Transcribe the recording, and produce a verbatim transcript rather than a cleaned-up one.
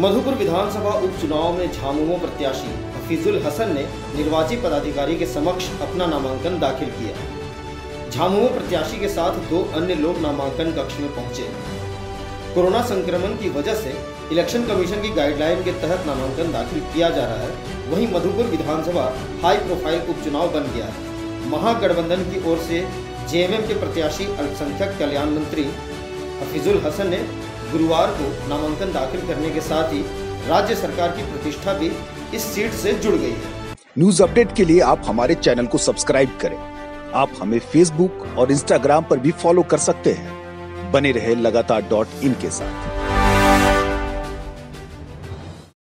मधुपुर विधानसभा उपचुनाव में झामुमो प्रत्याशी हफीजुल हसन ने निर्वाचित पदाधिकारी के समक्ष अपना नामांकन दाखिल किया। झामुमो प्रत्याशी के साथ दो अन्य लोग नामांकन कक्ष में पहुंचे। कोरोना संक्रमण की वजह से इलेक्शन कमीशन की गाइडलाइन के तहत नामांकन दाखिल किया जा रहा है। वहीं मधुपुर विधानसभा हाई प्रोफाइल उपचुनाव बन गया है। महागठबंधन की ओर से जे एम एम के प्रत्याशी अल्पसंख्यक कल्याण मंत्री हफीजुल हसन ने गुरुवार को नामांकन दाखिल करने के साथ ही राज्य सरकार की प्रतिष्ठा भी इस सीट से जुड़ गई है। न्यूज अपडेट के लिए आप हमारे चैनल को सब्सक्राइब करें। आप हमें फेसबुक और इंस्टाग्राम पर भी फॉलो कर सकते हैं। बने रहे लगातार डॉट इन के साथ।